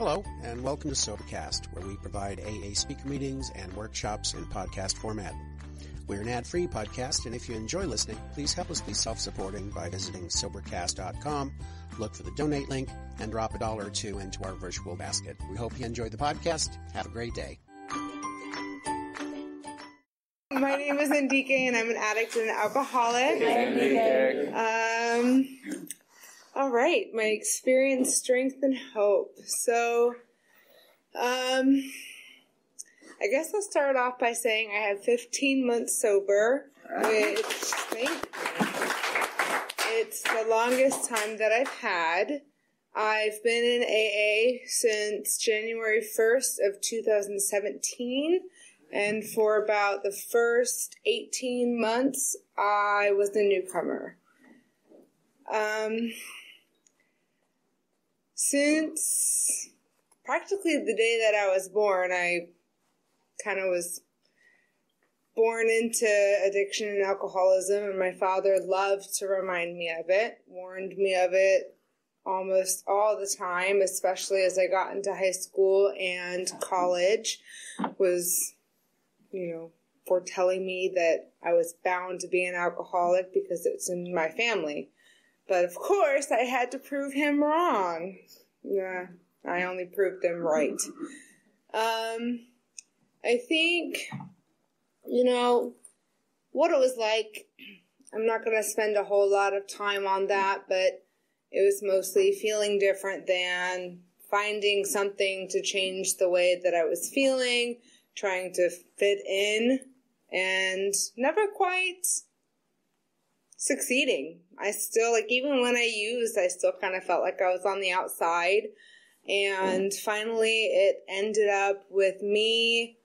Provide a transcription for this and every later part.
Hello, and welcome to SoberCast, where we provide AA speaker meetings and workshops in podcast format. We're an ad-free podcast, and if you enjoy listening, please help us be self-supporting by visiting SoberCast.com, look for the donate link, and drop $1 or $2 into our virtual basket. We hope you enjoyed the podcast. Have a great day. My name is Endekay, and I'm an addict and an alcoholic. All right, my experience, strength, and hope. So, I guess I'll start off by saying I have 15 months sober, which, it's the longest time that I've had. I've been in AA since January 1st of 2017, and for about the first 18 months, I was a newcomer. Since practically the day that I was born, I kind of was born into addiction and alcoholism, and my father loved to remind me of it, warned me of it almost all the time, especially as I got into high school and college, was, you know, foretelling me that I was bound to be an alcoholic because it's in my family. But, of course, I had to prove him wrong. Yeah, I only proved them right. I think, you know, what it was like, I'm not going to spend a whole lot of time on that, but it was mostly feeling different than, finding something to change the way that I was feeling, trying to fit in, and never quite succeeding. I still, like, even when I used, I still kind of felt like I was on the outside. And finally, it ended up with me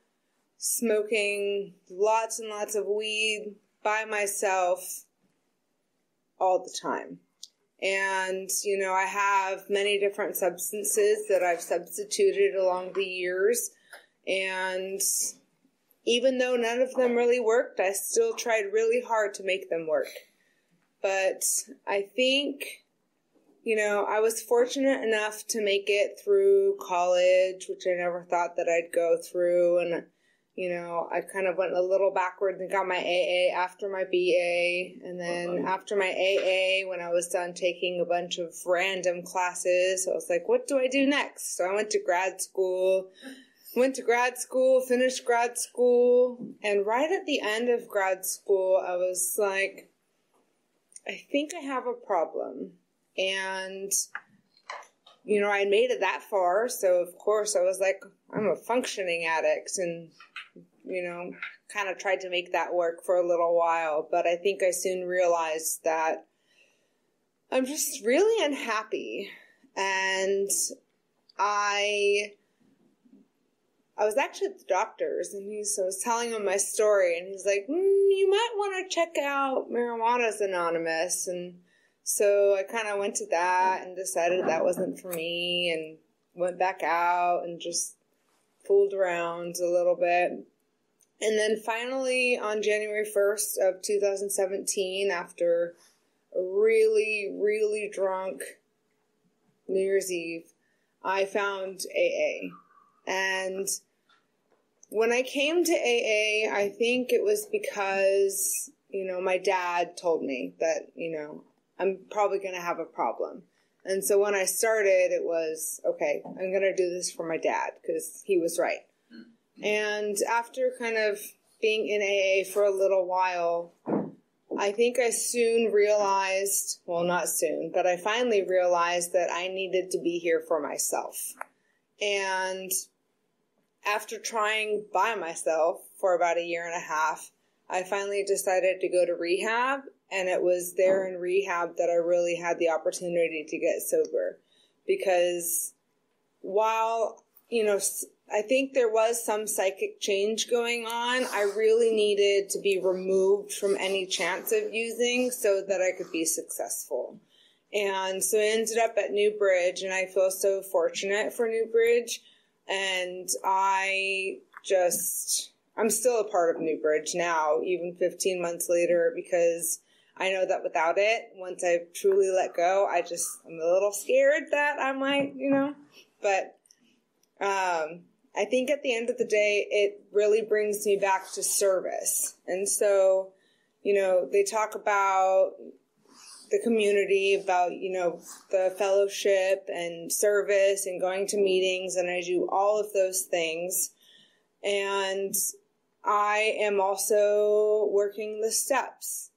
smoking lots and lots of weed by myself all the time. And, you know, I have many different substances that I've substituted along the years. And even though none of them really worked, I still tried really hard to make them work. But I think, you know, I was fortunate enough to make it through college, which I never thought that I'd go through. And, you know, I kind of went a little backward and got my AA after my BA. And then after my AA, when I was done taking a bunch of random classes, I was like, what do I do next? So I went to grad school, finished grad school. And right at the end of grad school, I was like, I think I have a problem. And, you know, I made it that far. So, of course, I was like, I'm a functioning addict. And, you know, kind of tried to make that work for a little while. But I think I soon realized that I'm just really unhappy. And I was actually at the doctor's, and I was telling him my story, and he's like, you might want to check out Marijuana's Anonymous. And so I kind of went to that and decided that wasn't for me, and went back out and just fooled around a little bit. And then finally, on January 1st of 2017, after a really, really drunk New Year's Eve, I found AA. And when I came to AA, I think it was because, you know, my dad told me that, you know, I'm probably going to have a problem. And so when I started, it was, okay, I'm going to do this for my dad because he was right. And after kind of being in AA for a little while, I think I soon realized, well, not soon, but I finally realized that I needed to be here for myself. And after trying by myself for about a year and a half, I finally decided to go to rehab, and it was there in rehab that I really had the opportunity to get sober. Because while, you know, I think there was some psychic change going on, I really needed to be removed from any chance of using so that I could be successful. And so I ended up at New Bridge, and I feel so fortunate for New Bridge. And I'm still a part of New Bridge now, even 15 months later, because I know that without it, once I've truly let go, I'm a little scared that I might, you know. But I think at the end of the day, it really brings me back to service. And so, you know, they talk about the community, about, you know, the fellowship and service and going to meetings. And I do all of those things. And I am also working the steps.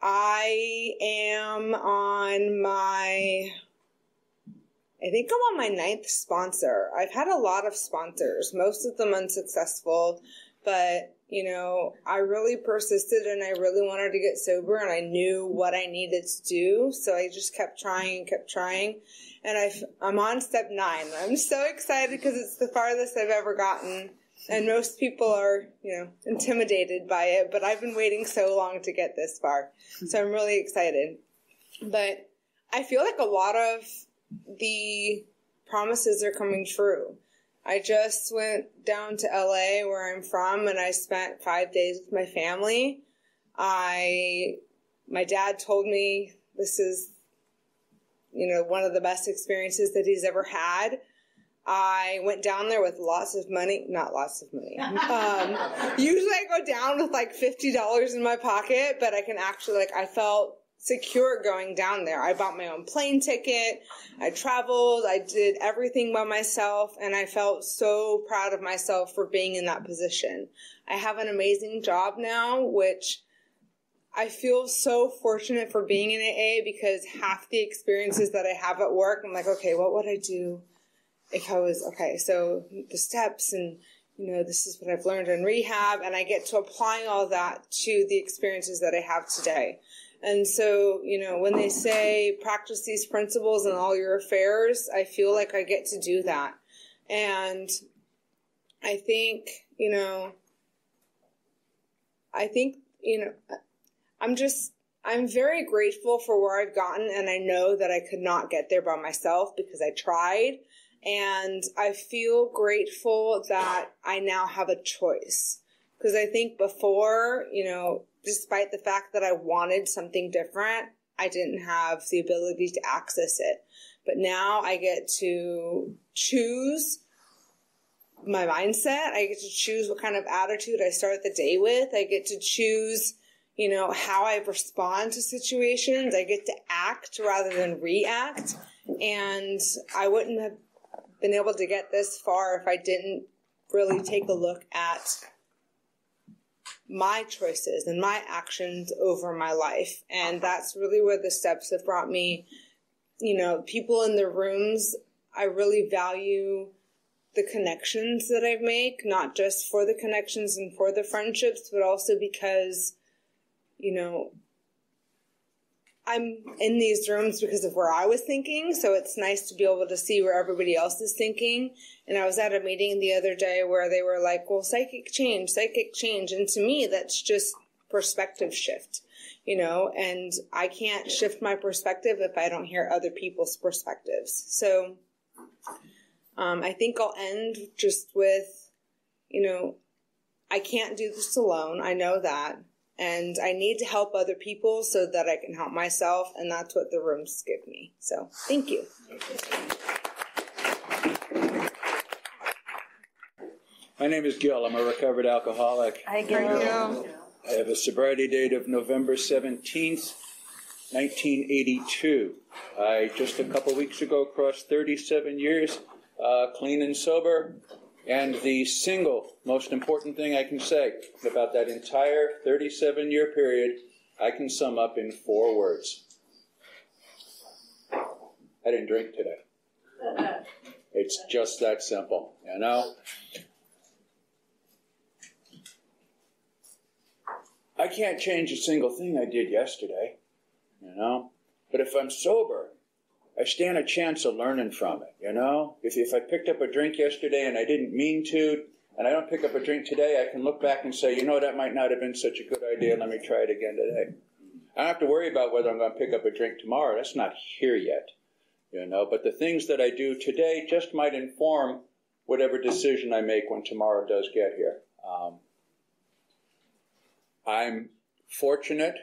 I am on my... I think I'm on my 9th sponsor. I've had a lot of sponsors, most of them unsuccessful, but, you know, I really persisted and I really wanted to get sober and I knew what I needed to do. So I just kept trying. And I'm on step 9. I'm so excited because it's the farthest I've ever gotten. And most people are, you know, intimidated by it, but I've been waiting so long to get this far. So I'm really excited. But I feel like a lot of the promises are coming true. I just went down to LA where I'm from and I spent 5 days with my family. My dad told me this is, you know, one of the best experiences that he's ever had. I went down there with not lots of money. Usually I go down with like $50 in my pocket, but I can actually, like, I felt secure going down there. I bought my own plane ticket. I traveled. I did everything by myself, and I felt so proud of myself for being in that position. I have an amazing job now, which I feel so fortunate for being in AA because half the experiences that I have at work, I'm like, okay, what would I do if I was, okay, so the steps and, you know, this is what I've learned in rehab, and I get to apply all that to the experiences that I have today. And so, you know, when they say practice these principles in all your affairs, I feel like I get to do that. And I think, you know, I'm very grateful for where I've gotten. And I know that I could not get there by myself because I tried. And I feel grateful that I now have a choice. Because I think before, you know, despite the fact that I wanted something different, I didn't have the ability to access it. But now I get to choose my mindset. I get to choose what kind of attitude I start the day with. I get to choose, you know, how I respond to situations. I get to act rather than react. And I wouldn't have been able to get this far if I didn't really take a look at my choices and my actions over my life. And that's really where the steps have brought me. You know, people in the rooms, I really value the connections that I make, not just for the connections and for the friendships, but also because, you know, I'm in these rooms because of where I was thinking. So it's nice to be able to see where everybody else is thinking. And I was at a meeting the other day where they were like, well, psychic change. And to me, that's just perspective shift, you know, and I can't shift my perspective if I don't hear other people's perspectives. So I think I'll end just with, you know, I can't do this alone. I know that. And I need to help other people so that I can help myself. And that's what the rooms give me. So thank you. My name is Gil. I'm a recovered alcoholic. Hi, Gil. I have a sobriety date of November 17th, 1982. I just a couple weeks ago crossed 37 years clean and sober. And the single most important thing I can say about that entire 37-year period, I can sum up in 4 words. I didn't drink today. It's just that simple, you know? I can't change a single thing I did yesterday, you know? But if I'm sober, I stand a chance of learning from it, you know? If I picked up a drink yesterday and I didn't mean to, and I don't pick up a drink today, I can look back and say, you know, that might not have been such a good idea. Let me try it again today. I don't have to worry about whether I'm going to pick up a drink tomorrow. That's not here yet, you know? But the things that I do today just might inform whatever decision I make when tomorrow does get here. I'm fortunate,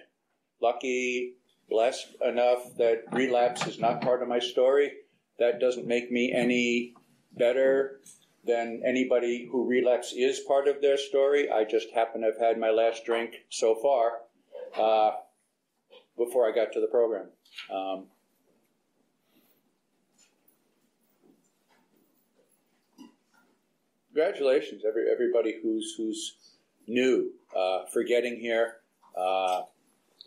lucky, blessed enough that relapse is not part of my story. That doesn't make me any better, then anybody who relapse is part of their story. I just happen to have had my last drink so far before I got to the program. Congratulations, everybody who's new for getting here.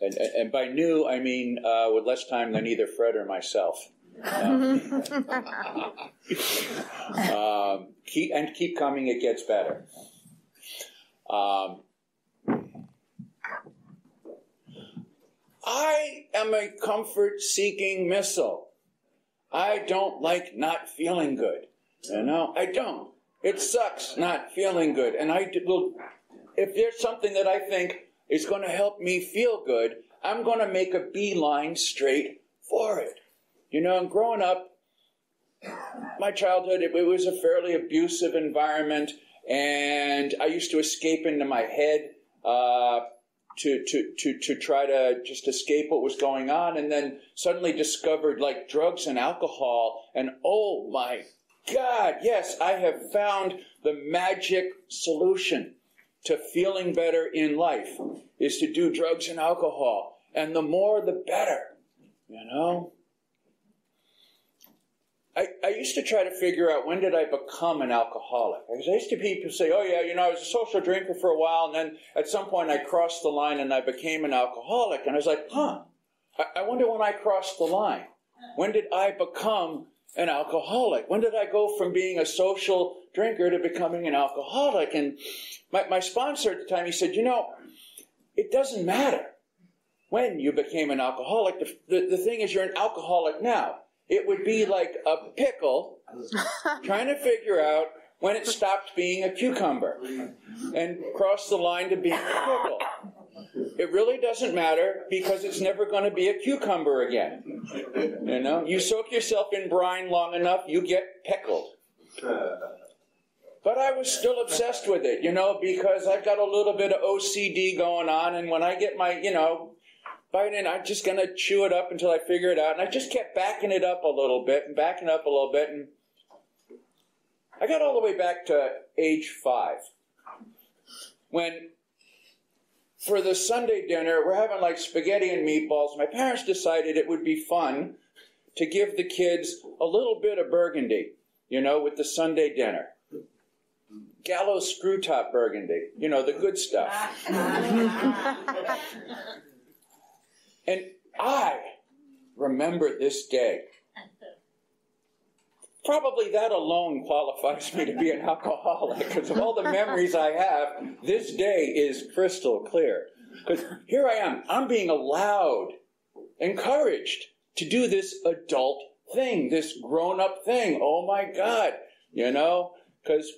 And by new, I mean with less time than either Fred or myself. Keep coming, it gets better. I am a comfort-seeking missile. I don't like not feeling good. You know, I don't. It sucks not feeling good. And I will, if there's something that I think is going to help me feel good, I'm going to make a beeline straight for it. You know, and growing up, my childhood, it was a fairly abusive environment, and I used to escape into my head to try to just escape what was going on, and then suddenly discovered, like, drugs and alcohol, and oh my God, yes, I have found the magic solution to feeling better in life is to do drugs and alcohol. And the more, the better, you know? I used to try to figure out when did I become an alcoholic. I used to people say, oh, yeah, you know, I was a social drinker for a while, and then at some point I crossed the line and I became an alcoholic. And I was like, huh, I wonder when I crossed the line. When did I become an alcoholic? When did I go from being a social drinker to becoming an alcoholic? And my sponsor at the time, he said, you know, it doesn't matter when you became an alcoholic. The thing is, you're an alcoholic now. It would be like a pickle trying to figure out when it stopped being a cucumber and crossed the line to being a pickle. It really doesn't matter because it's never going to be a cucumber again. You know, you soak yourself in brine long enough, you get pickled. But I was still obsessed with it, you know, because I've got a little bit of OCD going on, and when I get my, you know, bite in, I'm just going to chew it up until I figure it out. And I just kept backing it up a little bit and backing up a little bit. And I got all the way back to age 5 when, for the Sunday dinner, we're having like spaghetti and meatballs. My parents decided it would be fun to give the kids a little bit of burgundy, you know, with the Sunday dinner. Gallo screw top burgundy, you know, the good stuff. And I remember this day. Probably that alone qualifies me to be an alcoholic, because of all the memories I have, this day is crystal clear. Because here I am, I'm being allowed, encouraged to do this adult thing, this grown-up thing. Oh my God, you know, because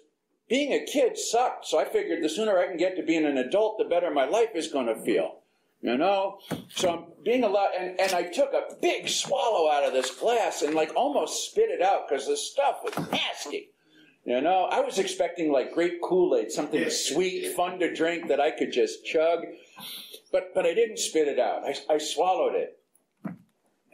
being a kid sucked, so I figured the sooner I can get to being an adult, the better my life is going to feel. You know, so I'm being allowed, and I took a big swallow out of this glass and like almost spit it out because the stuff was nasty. You know, I was expecting like great Kool-Aid, something sweet, fun to drink that I could just chug, but I didn't spit it out. I swallowed it,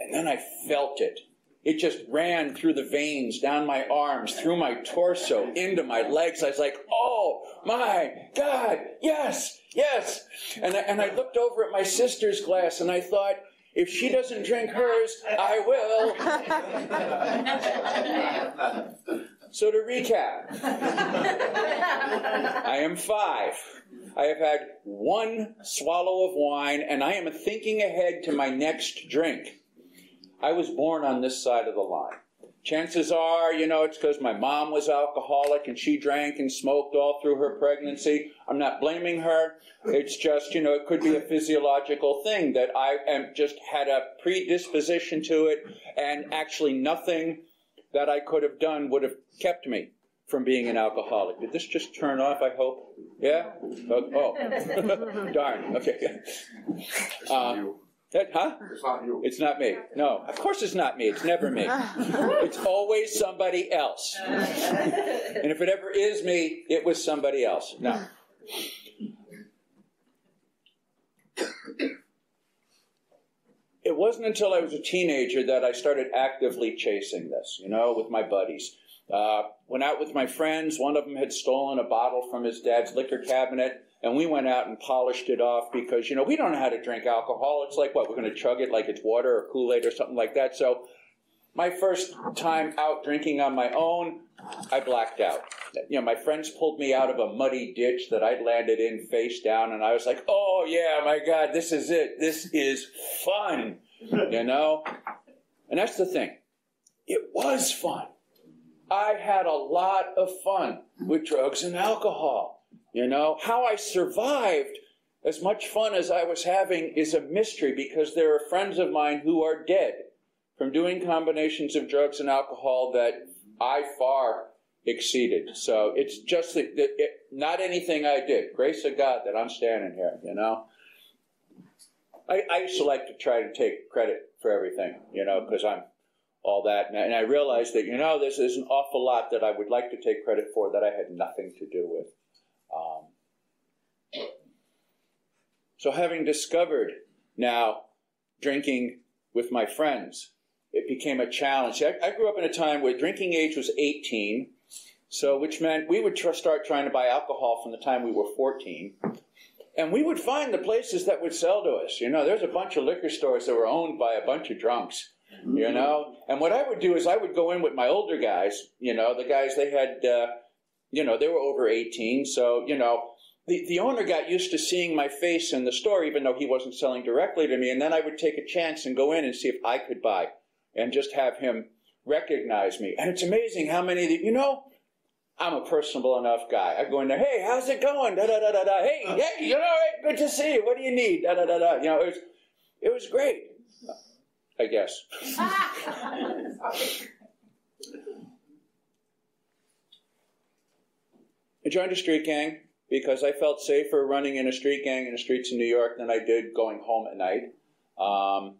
and then I felt it. It just ran through the veins, down my arms, through my torso, into my legs. I was like, oh my God, yes, yes. And I looked over at my sister's glass and I thought, if she doesn't drink hers, I will. So to recap, I am 5. I have had 1 swallow of wine and I am thinking ahead to my next drink. I was born on this side of the line. Chances are, you know, it's because my mom was alcoholic and she drank and smoked all through her pregnancy. I'm not blaming her. It's just, you know, it could be a physiological thing that I am just had a predisposition to it, and actually nothing that I could have done would have kept me from being an alcoholic. Did this just turn off, I hope? Yeah? Oh. Darn. Okay. Huh? It's not you. It's not me. No, of course it's not me. It's never me. It's always somebody else. And if it ever is me, it was somebody else. No. It wasn't until I was a teenager that I started actively chasing this, you know, with my buddies. Went out with my friends. One of them had stolen a bottle from his dad's liquor cabinet, and we went out and polished it off because, you know, we don't know how to drink alcohol. It's like, what, we're going to chug it like it's water or Kool-Aid or something like that. So my first time out drinking on my own, I blacked out. You know, my friends pulled me out of a muddy ditch that I'd landed in face down, and I was like, oh, yeah, my God, this is it. This is fun, you know? And that's the thing. It was fun. I had a lot of fun with drugs and alcohol, you know? How I survived as much fun as I was having is a mystery because there are friends of mine who are dead from doing combinations of drugs and alcohol that I far exceeded. So it's just not anything I did. Grace of God that I'm standing here, you know. I used to like to try to take credit for everything, you know, because I'm all that. And I realized that, you know, this is an awful lot that I would like to take credit for that I had nothing to do with. So having discovered now drinking with my friends, it became a challenge. I grew up in a time where drinking age was 18, so which meant we would start trying to buy alcohol from the time we were 14. And we would find the places that would sell to us. You know, there's a bunch of liquor stores that were owned by a bunch of drunks, you know. And what I would do is I would go in with my older guys, you know, the guys they had, you know, they were over 18. So, you know, the owner got used to seeing my face in the store, even though he wasn't selling directly to me. And then I would take a chance and go in and see if I could buy and just have him recognize me. And it's amazing how many of you know, I'm a personable enough guy. I go in there, hey, how's it going? Da-da-da-da-da. Hey, you know, hey, good to see you. What do you need? Da-da-da-da. You know, it was great, I guess. I joined a street gang because I felt safer running in a street gang in the streets of New York than I did going home at night.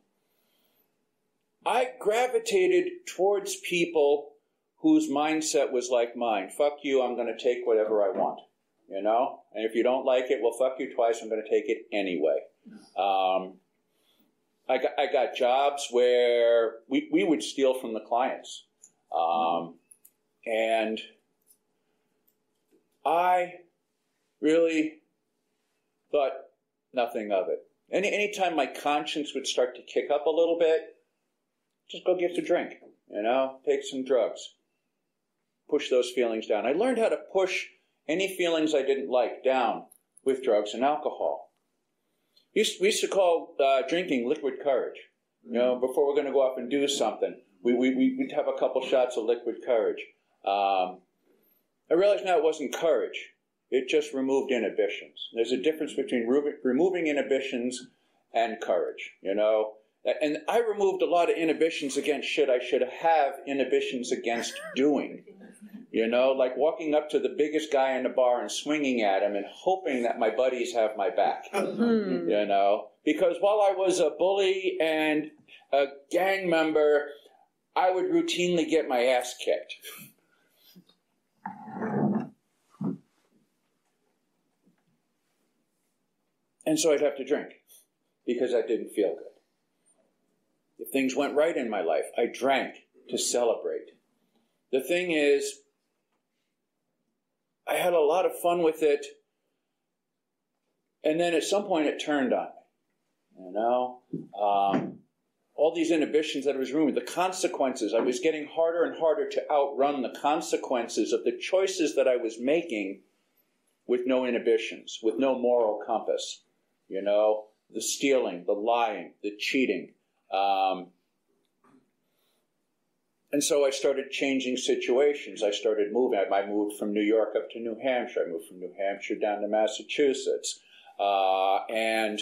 I gravitated towards people whose mindset was like mine. Fuck you, I'm going to take whatever I want, you know? And if you don't like it, well, fuck you twice, I'm going to take it anyway. I got jobs where we would steal from the clients. And I really thought nothing of it. Anytime my conscience would start to kick up a little bit, just go get a drink, you know, take some drugs, push those feelings down. I learned how to push any feelings I didn't like down with drugs and alcohol. We used to call drinking liquid courage. You know, before we're going to go up and do something, we'd have a couple shots of liquid courage. I realized now it wasn't courage. It just removed inhibitions. There's a difference between removing inhibitions and courage, you know. And I removed a lot of inhibitions against shit I should have inhibitions against doing. You know, like walking up to the biggest guy in the bar and swinging at him and hoping that my buddies have my back. You know, because while I was a bully and a gang member, I would routinely get my ass kicked. And so I'd have to drink because I didn't feel good. If things went right in my life, I drank to celebrate. The thing is, I had a lot of fun with it, and then at some point it turned on me. You know, all these inhibitions that I was removing, the consequences, I was getting harder and harder to outrun the consequences of the choices that I was making with no inhibitions, with no moral compass. You know, the stealing, the lying, the cheating. And so I started changing situations. I started moving. I moved from New York up to New Hampshire. I moved from New Hampshire down to Massachusetts. And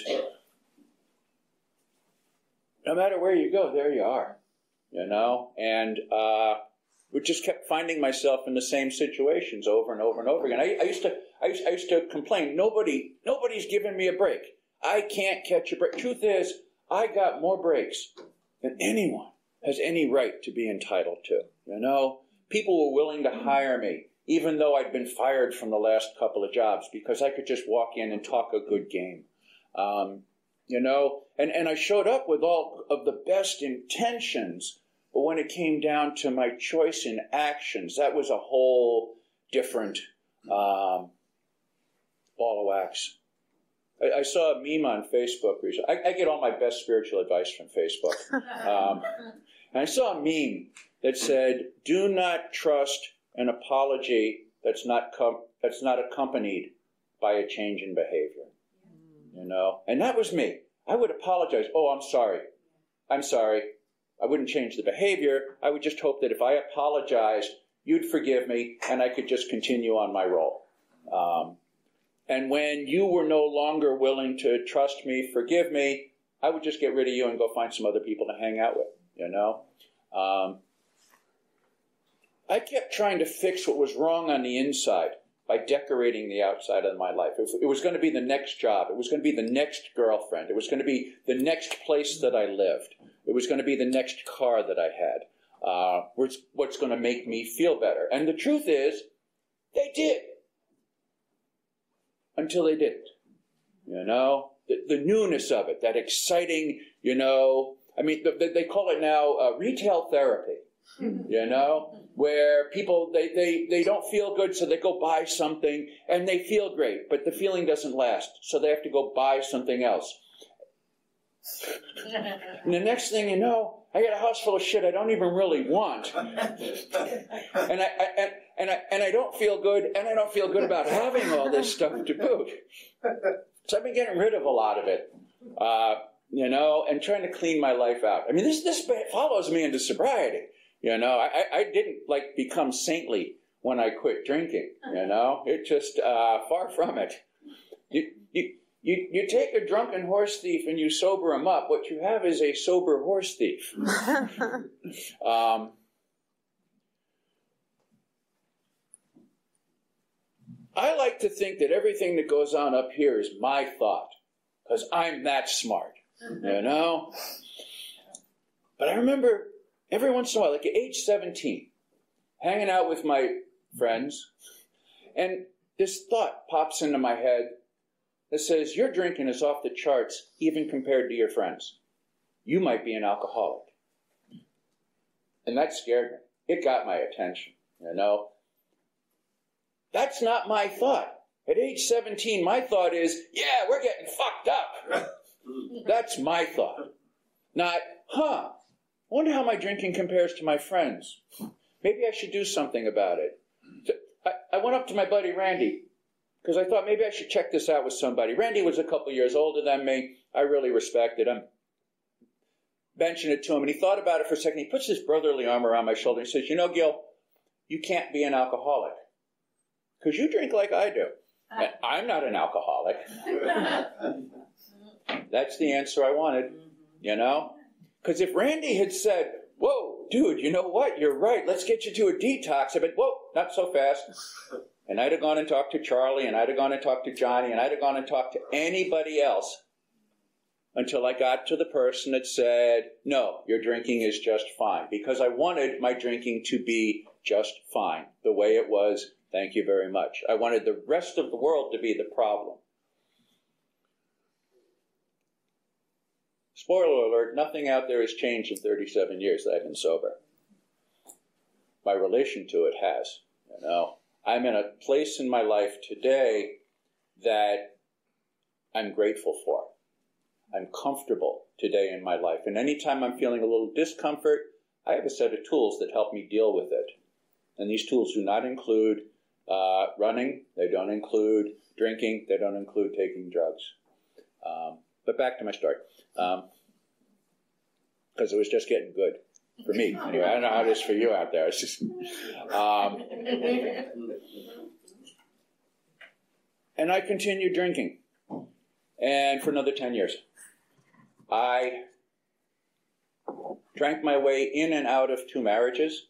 no matter where you go, there you are, you know? And we just kept finding myself in the same situations over and over and over again. I used to complain, nobody's giving me a break. I can't catch a break. Truth is, I got more breaks than anyone has any right to be entitled to, you know? People were willing to hire me, even though I'd been fired from the last couple of jobs, because I could just walk in and talk a good game, you know? And I showed up with all of the best intentions But when it came down to my choice in actions, that was a whole different ball of wax. I saw a meme on Facebook recently. I get all my best spiritual advice from Facebook. And I saw a meme that said, do not trust an apology that's not accompanied by a change in behavior. You know? And that was me. I would apologize. Oh, I'm sorry. I'm sorry. I wouldn't change the behavior. I would just hope that if I apologized, you'd forgive me and I could just continue on my role. And when you were no longer willing to trust me, forgive me, I would just get rid of you and go find some other people to hang out with, you know? I kept trying to fix what was wrong on the inside by decorating the outside of my life. It was going to be the next job. It was going to be the next girlfriend. It was going to be the next place that I lived. It was going to be the next car that I had. What's going to make me feel better? And the truth is, they did. Until they didn't, you know? The newness of it, that exciting, you know, I mean, they call it now retail therapy, you know, where people, they don't feel good, so they go buy something, and they feel great, but the feeling doesn't last, so they have to go buy something else. And the next thing you know, I got a house full of shit I don't even really want, and I don't feel good, and I don't feel good about having all this stuff to boot. So I've been getting rid of a lot of it, you know, and trying to clean my life out. I mean, this follows me into sobriety, you know. I didn't like become saintly when I quit drinking, you know. It just far from it. You take a drunken horse thief and you sober him up. What you have is a sober horse thief. I like to think that everything that goes on up here is my thought, because I'm that smart, you know? But I remember every once in a while, like at age 17, hanging out with my friends, and this thought pops into my head that says, your drinking is off the charts, even compared to your friends. You might be an alcoholic. And that scared me. It got my attention, you know? That's not my thought. At age 17, my thought is, yeah, we're getting fucked up. That's my thought. Not, huh, wonder how my drinking compares to my friends. Maybe I should do something about it. So I went up to my buddy Randy, because I thought maybe I should check this out with somebody. Randy was a couple years older than me. I really respected him. Mentioned it to him, and he thought about it for a second. He puts his brotherly arm around my shoulder and says, you know, Gil, you can't be an alcoholic, because you drink like I do. And I'm not an alcoholic. That's the answer I wanted, you know? Because if Randy had said, whoa, dude, you know what? You're right. Let's get you to a detox. I'd been, whoa, not so fast. And I'd have gone and talked to Charlie, and I'd have gone and talked to Johnny, and I'd have gone and talked to anybody else until I got to the person that said, no, your drinking is just fine, because I wanted my drinking to be just fine, the way it was. Thank you very much. I wanted the rest of the world to be the problem. Spoiler alert, nothing out there has changed in 37 years that I've been sober. My relation to it has, you know. I'm in a place in my life today that I'm grateful for. I'm comfortable today in my life. And anytime I'm feeling a little discomfort, I have a set of tools that help me deal with it. And these tools do not include running. They don't include drinking. They don't include taking drugs. But back to my story, because it was just getting good. For me, anyway. I don't know how it is for you out there. It's just, and I continued drinking, and for another 10 years. I drank my way in and out of 2 marriages.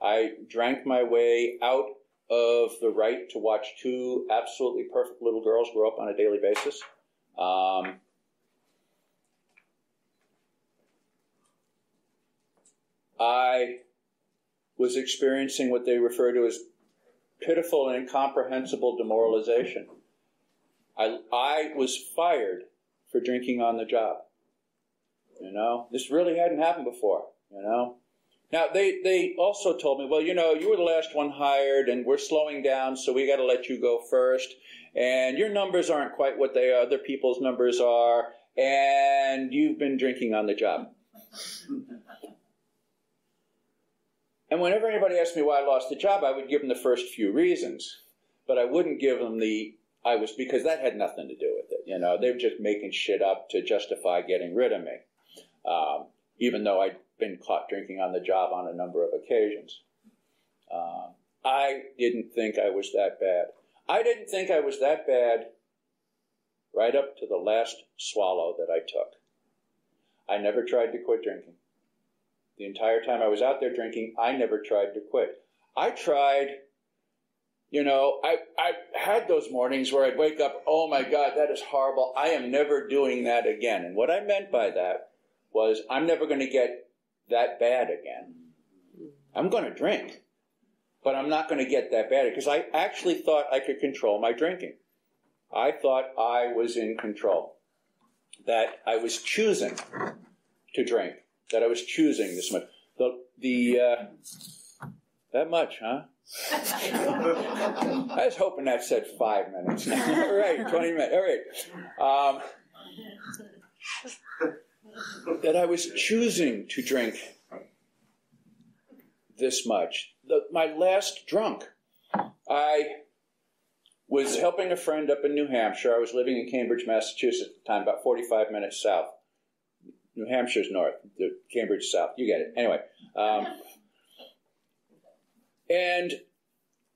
I drank my way out of the right to watch 2 absolutely perfect little girls grow up on a daily basis. I was experiencing what they refer to as pitiful and incomprehensible demoralization. I was fired for drinking on the job. You know, this really hadn't happened before, you know. Now, they also told me, well, you know, you were the last one hired, and we're slowing down, so we got to let you go first, and your numbers aren't quite what they are, other people's numbers are, and you've been drinking on the job. And whenever anybody asked me why I lost the job, I would give them the first few reasons, but I wouldn't give them the I was, because that had nothing to do with it. You know, they were just making shit up to justify getting rid of me, even though I'd been caught drinking on the job on a number of occasions. I didn't think I was that bad. I didn't think I was that bad right up to the last swallow that I took. I never tried to quit drinking. The entire time I was out there drinking, I never tried to quit. I tried, you know, I had those mornings where I'd wake up, oh my God, that is horrible. I am never doing that again. And what I meant by that was I'm never going to get that bad again. I'm going to drink, but I'm not going to get that bad because I actually thought I could control my drinking. I thought I was in control, that I was choosing to drink. That I was choosing this much. That much, huh? I was hoping that said 5 minutes. All right, 20 minutes. All right. That I was choosing to drink this much. My last drunk, I was helping a friend up in New Hampshire. I was living in Cambridge, Massachusetts at the time, about 45 minutes south. New Hampshire's north, Cambridge south. You get it. Anyway. And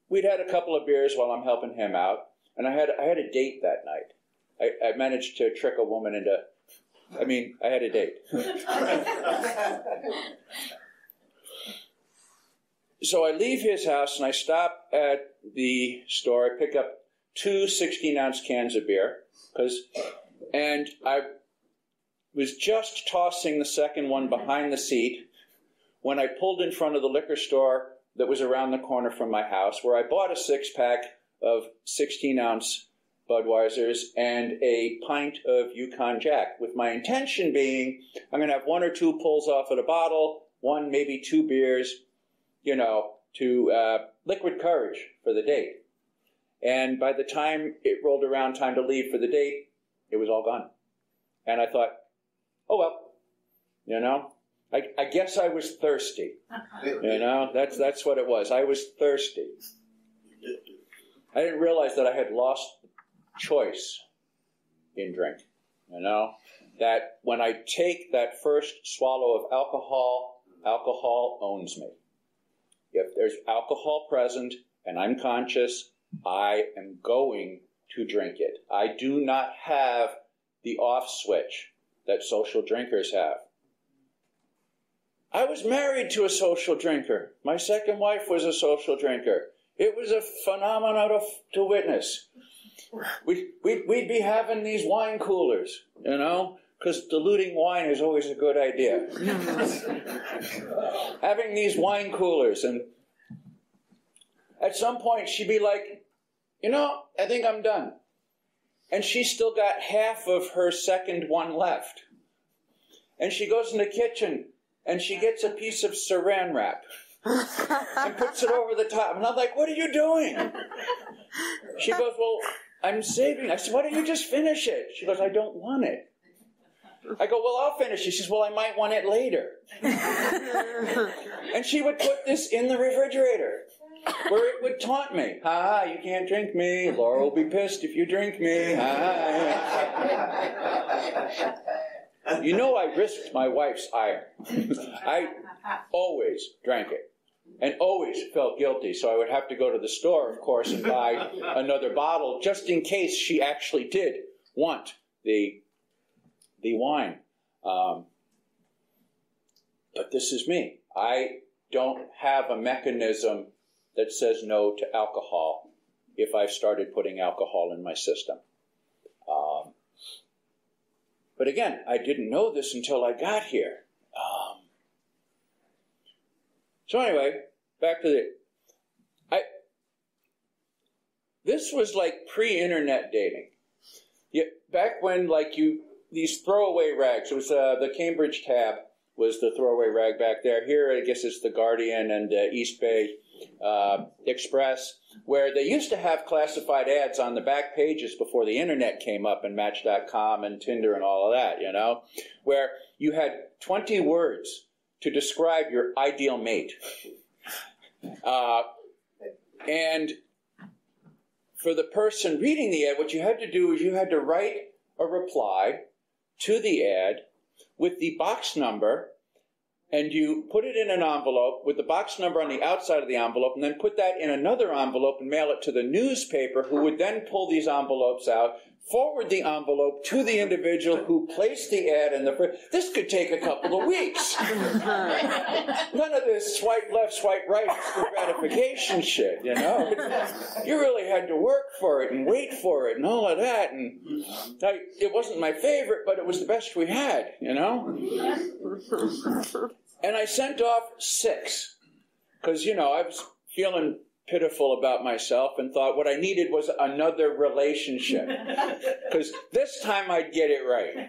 we'd had a couple of beers while I'm helping him out. And I had a date that night. I managed to trick a woman into... I had a date. So I leave his house and I stop at the store. I pick up two 16-ounce cans of beer. And I... was just tossing the second one behind the seat when I pulled in front of the liquor store that was around the corner from my house, where I bought a six-pack of 16-ounce Budweisers and a pint of Yukon Jack, with my intention being I'm going to have one or two pulls off at a bottle, one, maybe two beers, you know, to liquid courage for the date. And by the time it rolled around, time to leave for the date, it was all gone. And I thought, oh, well, you know, I guess I was thirsty. You know, that's what it was. I was thirsty. I didn't realize that I had lost choice in drink, you know, that when I take that first swallow of alcohol, alcohol owns me. If there's alcohol present and I'm conscious, I am going to drink it. I do not have the off switch that social drinkers have. I was married to a social drinker. My second wife was a social drinker. It was a phenomenon to witness. We'd be having these wine coolers, you know, because diluting wine is always a good idea. Having these wine coolers, and at some point she'd be like, you know, I think I'm done. And she still got half of her second one left. And she goes in the kitchen, and she gets a piece of saran wrap and puts it over the top. And I'm like, what are you doing? She goes, well, I'm saving it. I said, why don't you just finish it? She goes, I don't want it. I go, well, I'll finish it. She says, well, I might want it later. And she would put this in the refrigerator, where it would taunt me. Ha, you can't drink me. Laura will be pissed if you drink me. Ha. You know, I risked my wife's ire. I always drank it and always felt guilty, so I would have to go to the store, of course, and buy another bottle just in case she actually did want the wine. But this is me. I don't have a mechanism that says no to alcohol if I've started putting alcohol in my system. But again, I didn't know this until I got here. So anyway, back to this was like pre-internet dating. Back when, like, these throwaway rags, it was the Cambridge Tab, was the throwaway rag back there. Here, I guess it's the Guardian and East Bay Express, where they used to have classified ads on the back pages before the internet came up and Match.com and Tinder and all of that, you know, where you had 20 words to describe your ideal mate. And for the person reading the ad, what you had to do is you had to write a reply to the ad with the box number, and you put it in an envelope with the box number on the outside of the envelope, and then put that in another envelope and mail it to the newspaper, who would then pull these envelopes out, forward the envelope to the individual who placed the ad in the print. This could take a couple of weeks. None of this swipe left, swipe right gratification shit, you know? You really had to work for it and wait for it and all of that. And like, it wasn't my favorite, but it was the best we had, you know? And I sent off 6 because, you know, I was feeling pitiful about myself and thought what I needed was another relationship, because this time I'd get it right.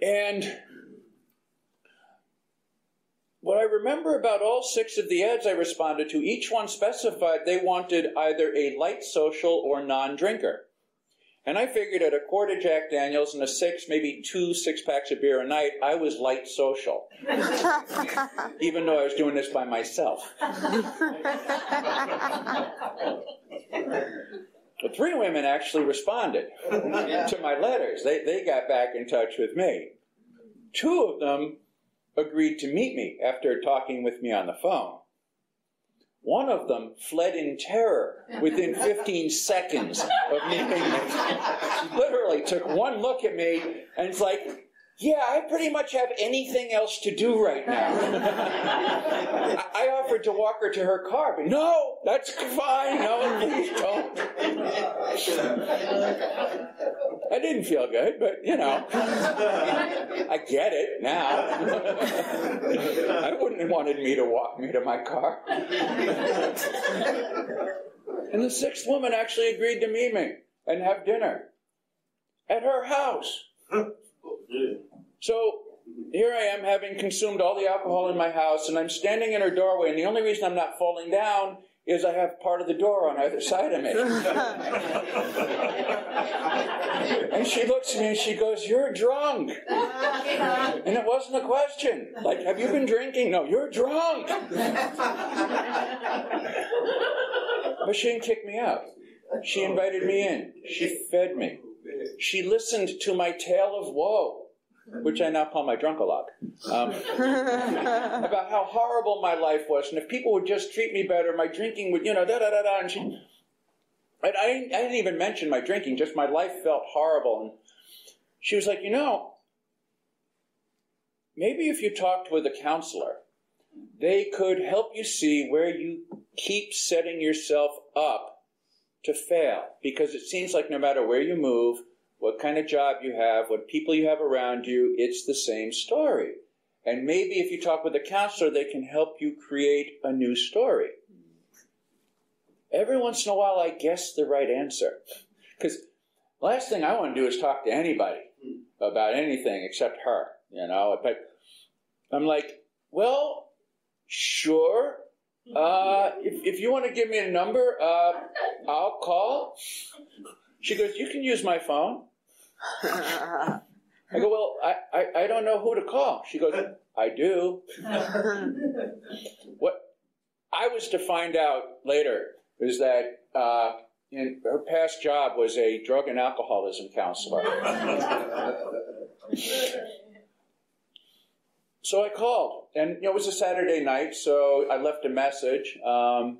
And what I remember about all 6 of the ads I responded to, each one specified they wanted either a light social or non-drinker. And I figured at a quart of Jack Daniels and a 6, maybe 2 six-packs of beer a night, I was light social. Even though I was doing this by myself. But 3 women actually responded to my letters. They got back in touch with me. 2 of them agreed to meet me after talking with me on the phone. One of them fled in terror within 15 seconds of meeting me. Literally took one look at me and was like, yeah, I pretty much have anything else to do right now. I offered to walk her to her car, but no, that's fine. No, please don't. I didn't feel good, but, you know, I get it now. I wouldn't have wanted me to walk me to my car. And the 6th woman actually agreed to meet me and have dinner at her house. So here I am, having consumed all the alcohol in my house, and I'm standing in her doorway, and the only reason I'm not falling down is I have part of the door on either side of me. And she looks at me and she goes, "You're drunk." And it wasn't a question. Like, have you been drinking? No, you're drunk. But she didn't kick me out. She invited me in. She fed me. She listened to my tale of woe, which I now call my drunk-a-lot, about how horrible my life was, and if people would just treat me better, my drinking would, you know, da-da-da-da, and I didn't even mention my drinking, just my life felt horrible. And she was like, you know, maybe if you talked with a counselor, they could help you see where you keep setting yourself up to fail, because it seems like no matter where you move, what kind of job you have, what people you have around you, it's the same story. And maybe if you talk with a counselor, they can help you create a new story. Every once in a while, I guess the right answer. Because the last thing I want to do is talk to anybody about anything except her, you know. But I'm like, well, sure. If you want to give me a number, I'll call. She goes, you can use my phone. I go, well, I don't know who to call. She goes, I do. What I was to find out later is that in her past job was a drug and alcoholism counselor. So I called, and you know, it was a Saturday night, so I left a message, and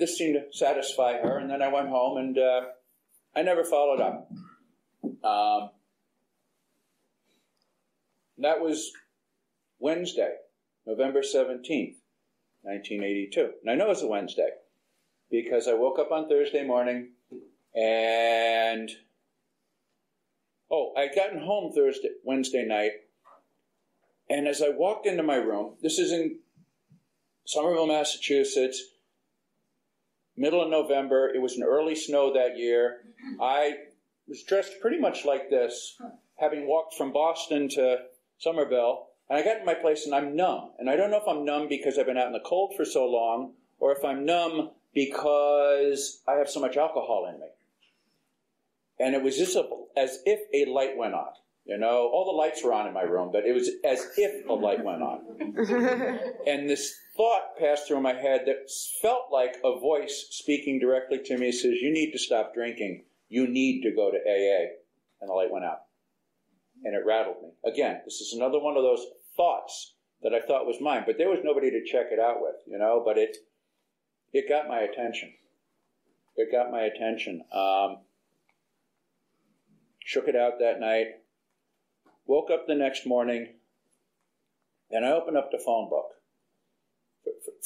this seemed to satisfy her, and then I went home, and I never followed up. That was Wednesday, November 17th, 1982, and I know it's a Wednesday, because I woke up on Thursday morning, and, oh, I'd gotten home Wednesday night, and as I walked into my room, this is in Somerville, Massachusetts, middle of November. It was an early snow that year. I was dressed pretty much like this, having walked from Boston to Somerville, and I got to my place and I'm numb. And I don't know if I'm numb because I've been out in the cold for so long, or if I'm numb because I have so much alcohol in me. And it was just as if a light went on. You know, all the lights were on in my room, but it was as if a light went on. And this thought passed through my head that felt like a voice speaking directly to me, says, you need to stop drinking. You need to go to AA. And the light went out. And it rattled me. Again, this is another one of those thoughts that I thought was mine, but there was nobody to check it out with, you know, but it got my attention. It got my attention. Shook it out that night. Woke up the next morning, and I opened up the phone book.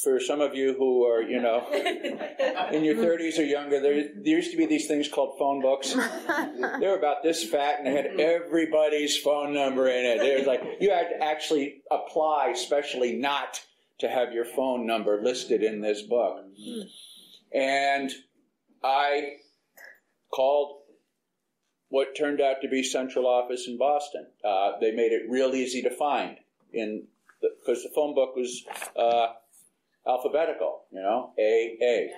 For some of you who are, you know, in your 30s or younger, there used to be these things called phone books. They were about this fat, and they had everybody's phone number in it. It was like, you had to actually apply, especially not to have your phone number listed in this book. And I called what turned out to be Central Office in Boston. They made it real easy to find, because the phone book was alphabetical, you know, A.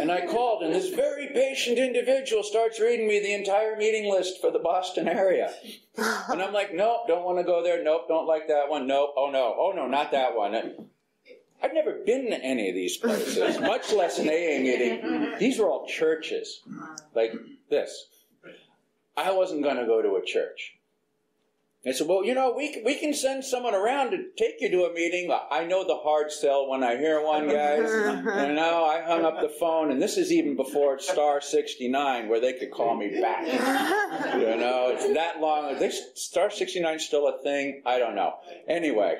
And I called, and this very patient individual starts reading me the entire meeting list for the Boston area. And I'm like, nope, don't want to go there. Nope, don't like that one. Nope, oh no, not that one. I've never been to any of these places, much less an AA meeting. These were all churches, like this. I wasn't going to go to a church. They said, well, you know, we can send someone around to take you to a meeting. I know the hard sell when I hear one, guys. And now I hung up the phone, and this is even before Star 69, where they could call me back. You know, it's that long. Is Star 69 still a thing? I don't know. Anyway,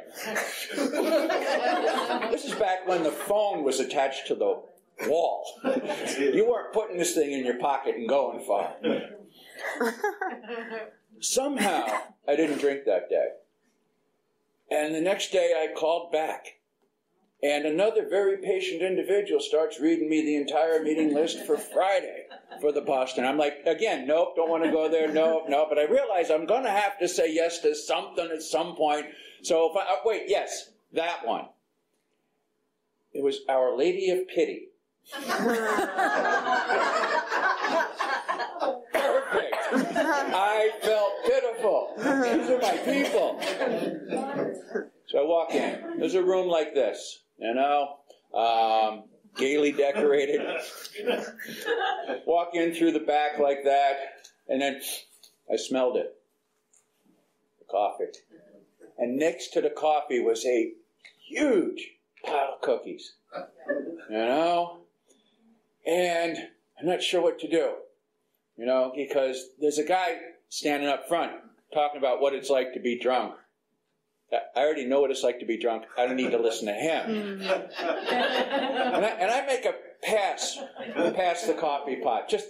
this is back when the phone was attached to the wall. You weren't putting this thing in your pocket and going far. Somehow, I didn't drink that day. And the next day, I called back. And another very patient individual starts reading me the entire meeting list for Friday for the Boston. I'm like, again, nope, don't want to go there, nope. But I realize I'm going to have to say yes to something at some point. So, if I, wait, yes, that one. It was Our Lady of Pity. Perfect. I felt pitiful. These are my people. So I walk in. There's a room like this, you know, gaily decorated. Walk in through the back like that, and then I smelled it. The coffee. And next to the coffee was a huge pile of cookies, you know, and I'm not sure what to do. You know, because there's a guy standing up front talking about what it's like to be drunk. I already know what it's like to be drunk. I don't need to listen to him. And I make a pass past the coffee pot, just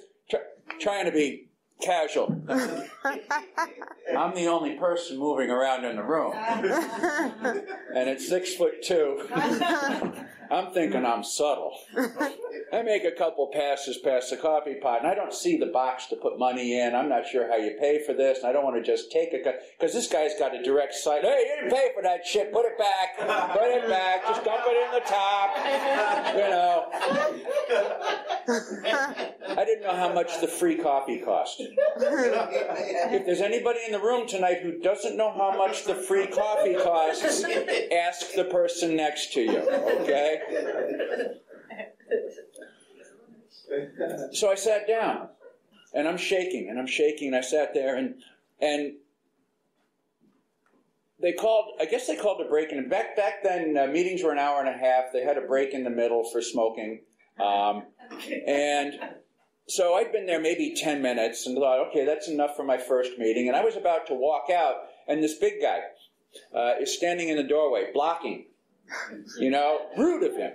trying to be casual. I'm the only person moving around in the room. And at 6'2", I'm thinking I'm subtle. I make a couple passes past the coffee pot, and I don't see the box to put money in. I'm not sure how you pay for this, and I don't want to just take it, because this guy's got a direct sight. Hey, you didn't pay for that shit. Put it back. Just dump it in the top. You know. I didn't know how much the free coffee cost. If there's anybody in the room tonight who doesn't know how much the free coffee costs, ask the person next to you, okay? So I sat down, and I'm shaking, and I sat there, and they called a break in. Back then, meetings were an hour and a half. They had a break in the middle for smoking, and so I'd been there maybe 10 minutes and thought, okay, that's enough for my first meeting, and I was about to walk out, and this big guy is standing in the doorway, blocking. You know, rude of him.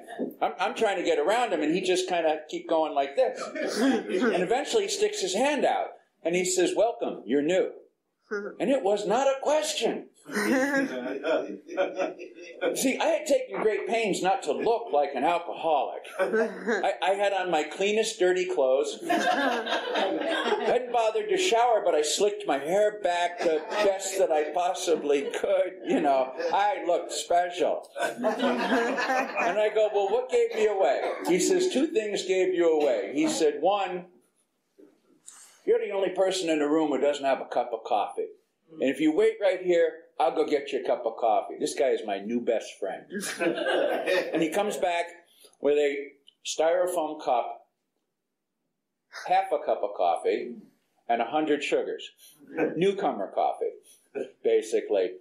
I'm trying to get around him, and he just kind of keep going like this. And eventually he sticks his hand out, and he says, welcome, you're new. And it was not a question. See, I had taken great pains not to look like an alcoholic. I had on my cleanest, dirty clothes. I hadn't bothered to shower, but I slicked my hair back the best that I possibly could. You know, I looked special. And I go, well, what gave you away? He says, two things gave you away. He said, one, you're the only person in the room who doesn't have a cup of coffee. And if you wait right here, I'll go get you a cup of coffee. This guy is my new best friend. And he comes back with a styrofoam cup, half a cup of coffee, and 100 sugars. Newcomer coffee, basically.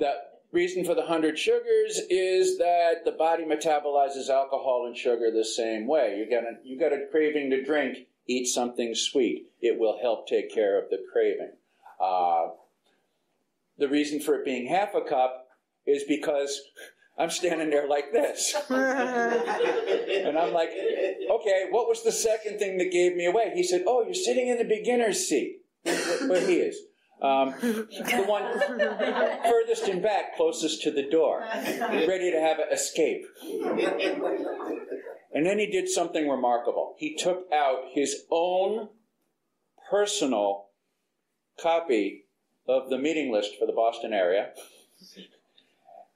The reason for the 100 sugars is that the body metabolizes alcohol and sugar the same way. You got a craving to drink, eat something sweet. It will help take care of the craving. The reason for it being half a cup is because I'm standing there like this. And I'm like, okay, what was the second thing that gave me away? He said, oh, you're sitting in the beginner's seat. But he is. The one furthest in back, closest to the door, ready to have an escape. And then he did something remarkable. He took out his own personal copy of the meeting list for the Boston area,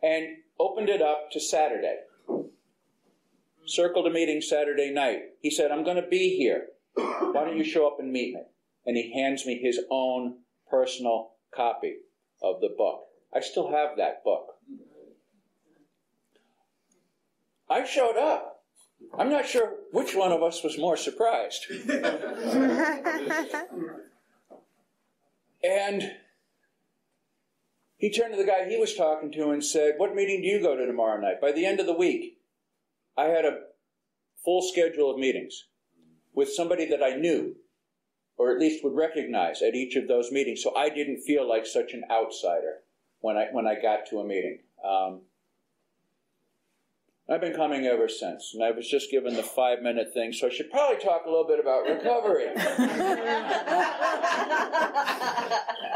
and opened it up to Saturday. Circled a meeting Saturday night. He said, I'm going to be here. Why don't you show up and meet me? And he hands me his own personal copy of the book. I still have that book. I showed up. I'm not sure which one of us was more surprised. And he turned to the guy he was talking to and said, what meeting do you go to tomorrow night? By the end of the week, I had a full schedule of meetings with somebody that I knew, or at least would recognize at each of those meetings, so I didn't feel like such an outsider when I got to a meeting. I've been coming ever since, and I was just given the 5-minute thing, so I should probably talk a little bit about recovery.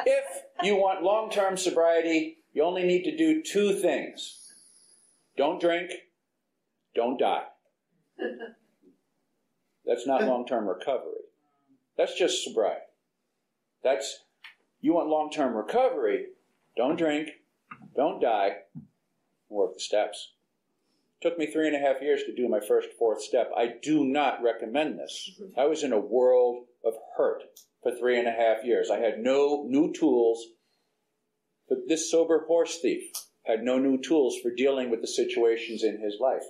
If you want long-term sobriety, you only need to do two things. Don't drink, don't die. That's not long-term recovery. That's just sobriety. You want long-term recovery, don't drink, don't die, and work the steps. Took me 3.5 years to do my first 4th step. I do not recommend this. I was in a world of hurt for 3.5 years. I had no new tools, but this sober horse thief had no new tools for dealing with the situations in his life.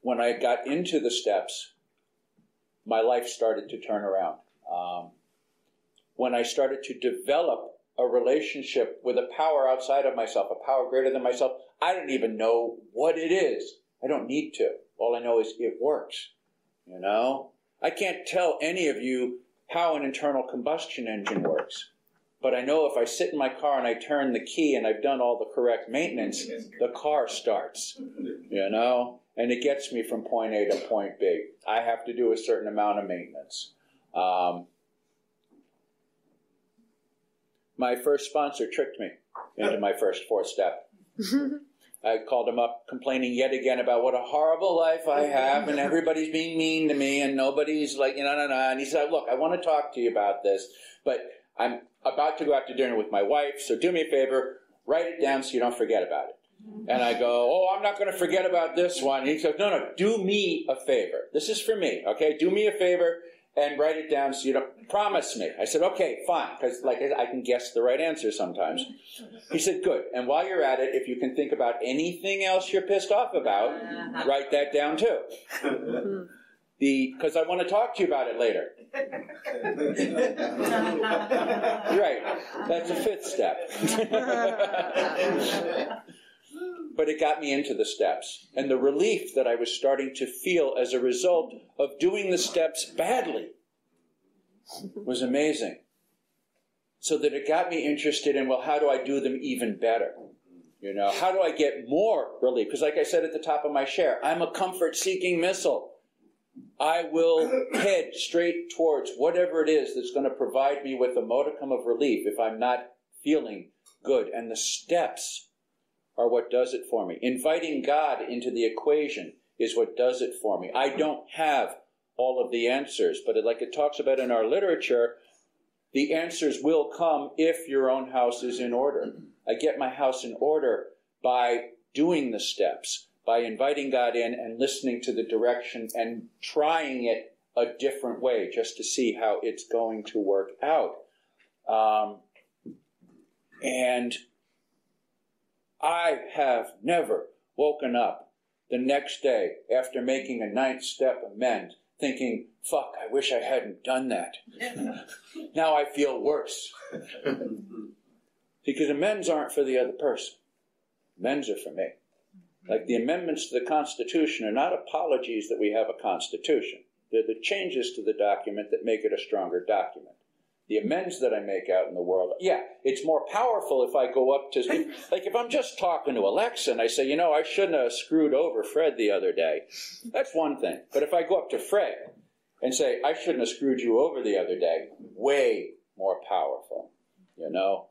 When I got into the steps, my life started to turn around. When I started to develop a relationship with a power outside of myself, a power greater than myself, I don't even know what it is. I don't need to. All I know is it works. You know? I can't tell any of you how an internal combustion engine works. But I know if I sit in my car and I turn the key and I've done all the correct maintenance, the car starts. You know? And it gets me from point A to point B. I have to do a certain amount of maintenance. My first sponsor tricked me into my first 4th step. I called him up complaining yet again about what a horrible life I have and everybody's being mean to me and nobody's like, you know, no. And he said, look, I want to talk to you about this, but I'm about to go out to dinner with my wife, so do me a favor, write it down so you don't forget about it. And I go, oh, I'm not going to forget about this one. And he says, no, do me a favor. This is for me, okay? Do me a favor and write it down so you don't promise me. I said, okay, fine, because like I can guess the right answer sometimes. He said, good. And while you're at it, if you can think about anything else you're pissed off about, write that down too. Because I want to talk to you about it later. Right. That's a 5th step. But it got me into the steps, and the relief that I was starting to feel as a result of doing the steps badly was amazing. So that it got me interested in, well, how do I do them even better? You know, how do I get more relief? Because like I said at the top of my share, I'm a comfort-seeking missile. I will head straight towards whatever it is that's going to provide me with a modicum of relief if I'm not feeling good. And the steps are what does it for me. Inviting God into the equation is what does it for me. I don't have all of the answers, but like it talks about in our literature, the answers will come if your own house is in order. I get my house in order by doing the steps, by inviting God in and listening to the direction and trying it a different way just to see how it's going to work out. And I have never woken up the next day after making a ninth-step amend thinking, fuck, I wish I hadn't done that. Now I feel worse. Because amends aren't for the other person. Amends are for me. Like the amendments to the Constitution are not apologies that we have a Constitution. They're the changes to the document that make it a stronger document. The amends that I make out in the world, yeah, it's more powerful if I go up to, like if I'm just talking to Alexa and I say, you know, I shouldn't have screwed over Fred the other day. That's one thing. But if I go up to Fred and say, I shouldn't have screwed you over the other day, way more powerful, you know.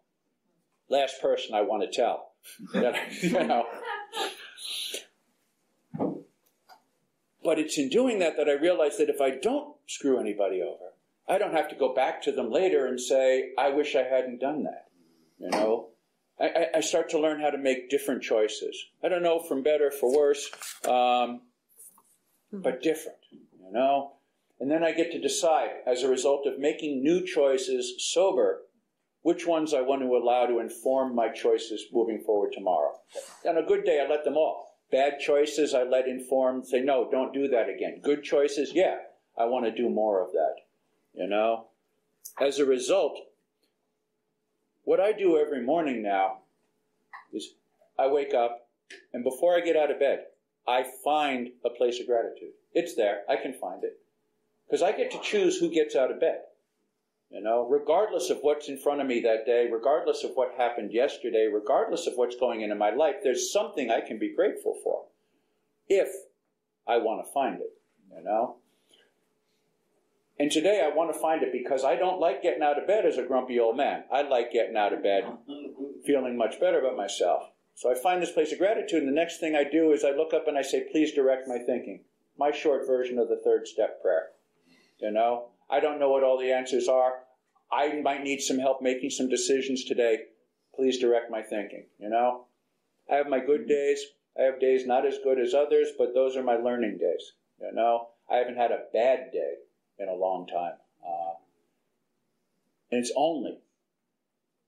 Last person I want to tell. You know. But it's in doing that that I realize that if I don't screw anybody over, I don't have to go back to them later and say, I wish I hadn't done that. You know, I start to learn how to make different choices. I don't know from better for worse, but different, you know. And then I get to decide, as a result of making new choices sober, which ones I want to allow to inform my choices moving forward tomorrow. On a good day, I let them off. Bad choices, I let inform, say, no, don't do that again. Good choices, yeah, I want to do more of that, you know. As a result, what I do every morning now is I wake up, and before I get out of bed, I find a place of gratitude. It's there. I can find it. Because I get to choose who gets out of bed, you know, regardless of what's in front of me that day, regardless of what happened yesterday, regardless of what's going in my life, there's something I can be grateful for if I want to find it, you know. And today I want to find it because I don't like getting out of bed as a grumpy old man. I like getting out of bed feeling much better about myself. So I find this place of gratitude, and the next thing I do is I look up and I say, please direct my thinking. My short version of the third step prayer, you know. I don't know what all the answers are. I might need some help making some decisions today. Please direct my thinking, you know? I have my good days. I have days not as good as others, but those are my learning days, you know? I haven't had a bad day in a long time. And it's only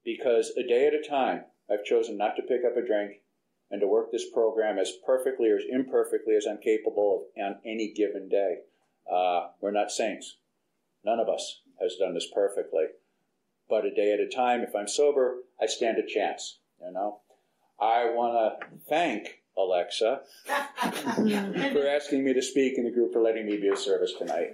because a day at a time, I've chosen not to pick up a drink and to work this program as perfectly or as imperfectly as I'm capable of on any given day. We're not saints. None of us has done this perfectly. But a day at a time, if I'm sober, I stand a chance, you know. I want to thank Alexa for asking me to speak in the group, for letting me be of service tonight.